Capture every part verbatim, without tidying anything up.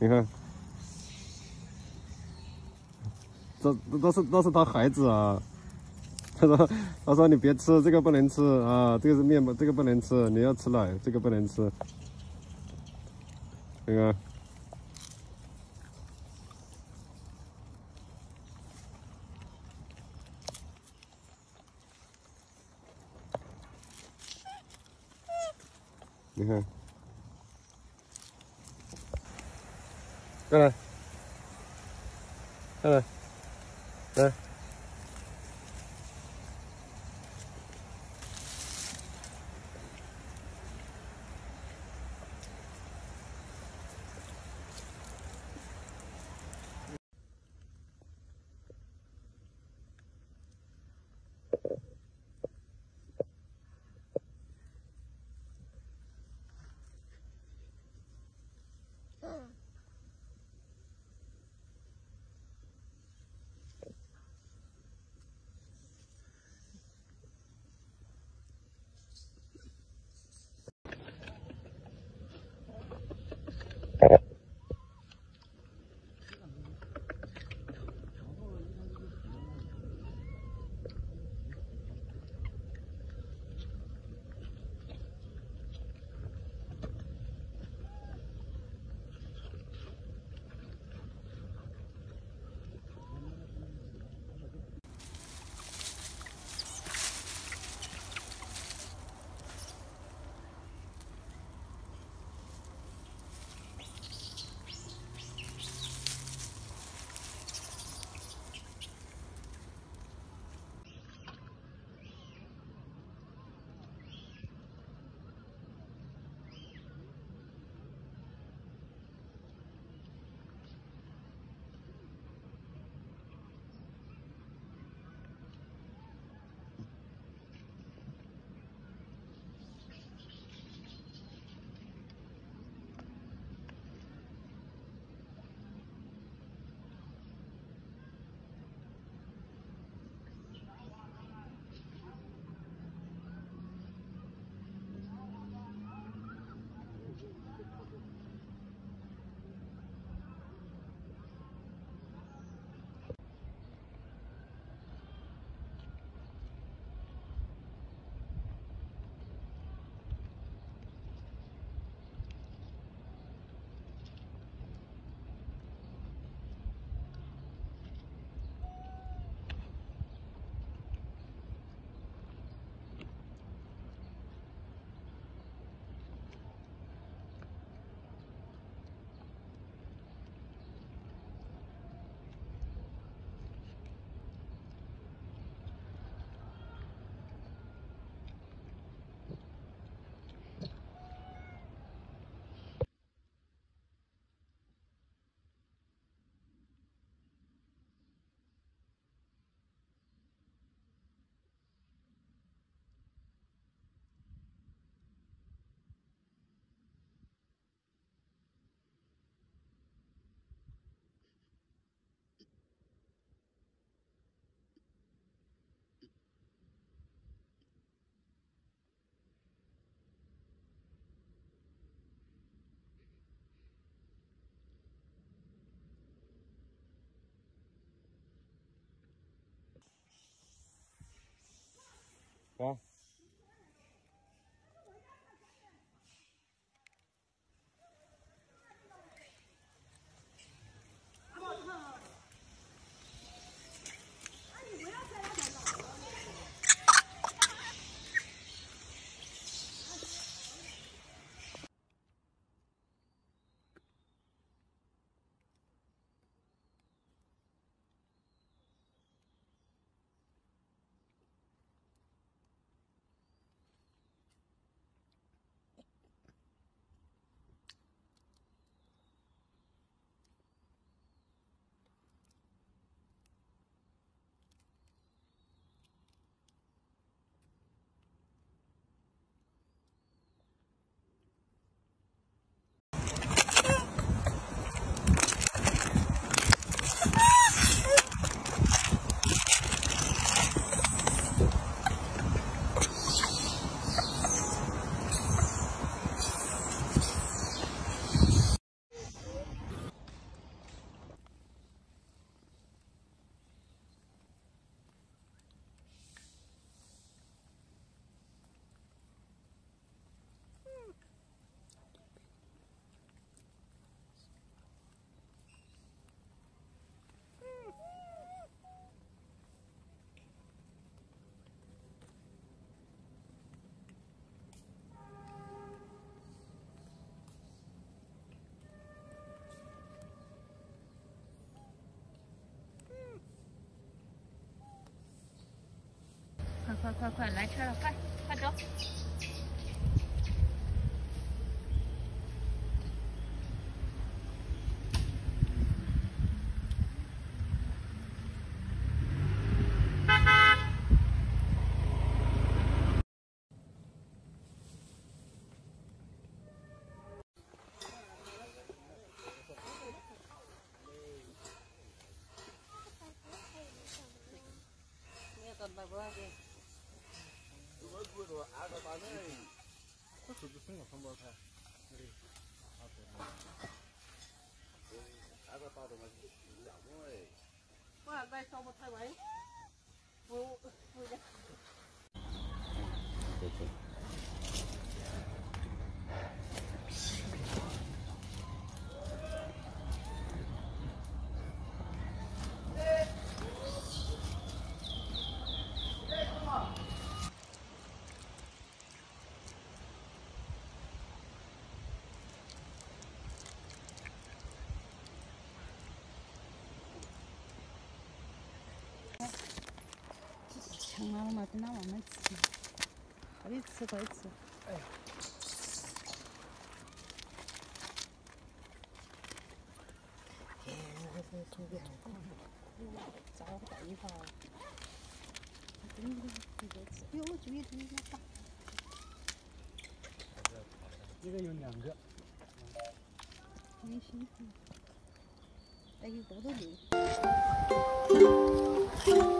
你看，这都是都是他孩子啊。他说他说你别吃这个不能吃啊，这个是面包，这个不能吃，你要吃奶，这个不能吃。你看。 你看，过来，过来，来，啊！快快快，来吃了，快快走。 抢完了嘛，等他慢慢吃，快点吃，快吃。哎。哎，我这土鳖，找个地方。真的，你别吃。哎呦，我这边这边大。这个有两个。没辛苦。哎，有多多牛。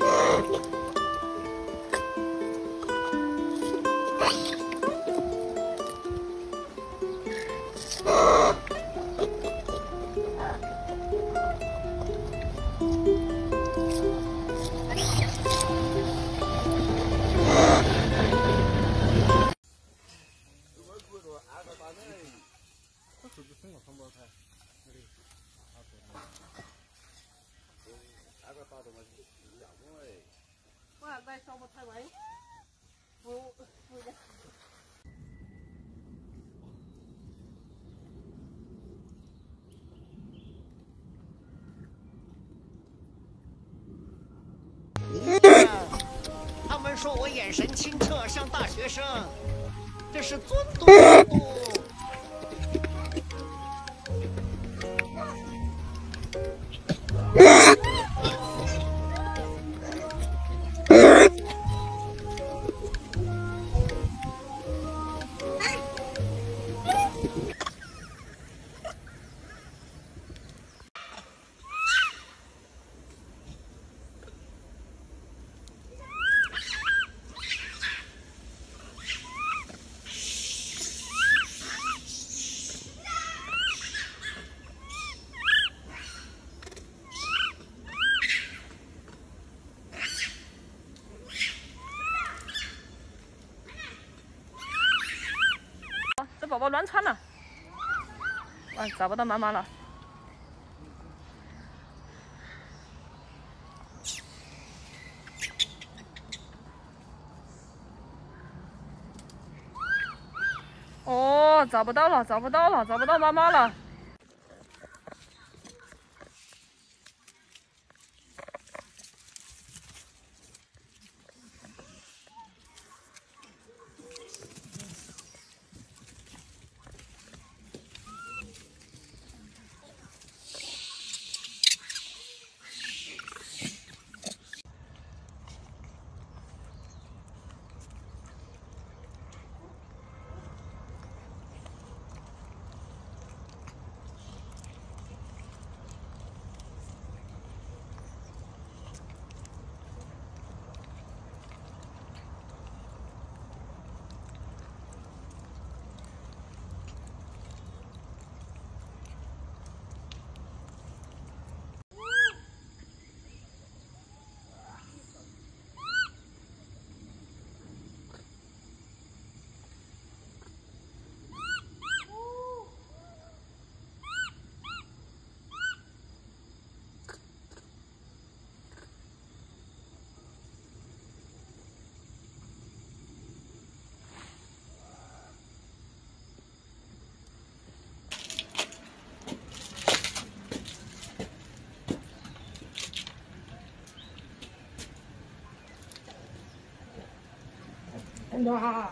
Grrrr. 他们说我眼神清澈，像大学生，这是尊嘟嘟。 宝宝乱窜了，哎，找不到妈妈了。哦，找不到了，找不到了，找不到妈妈了。 와.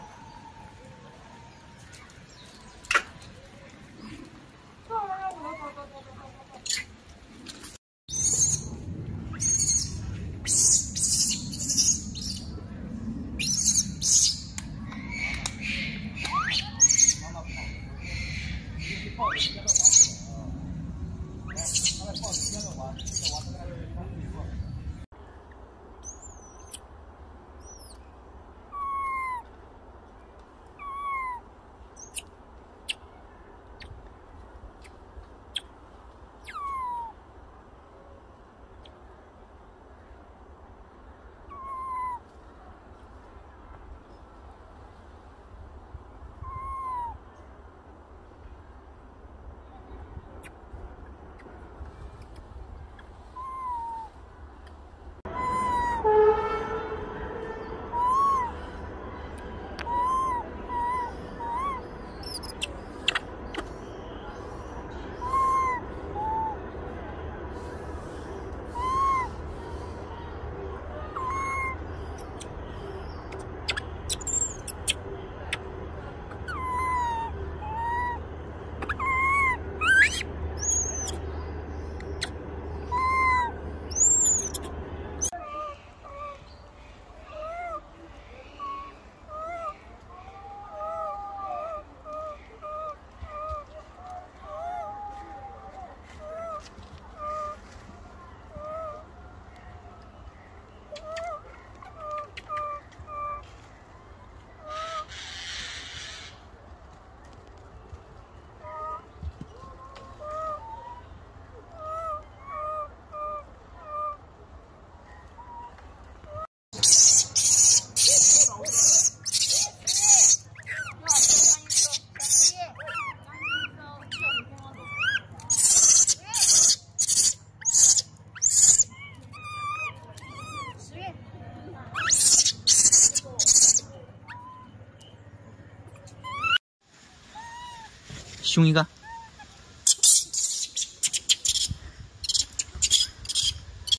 슝이가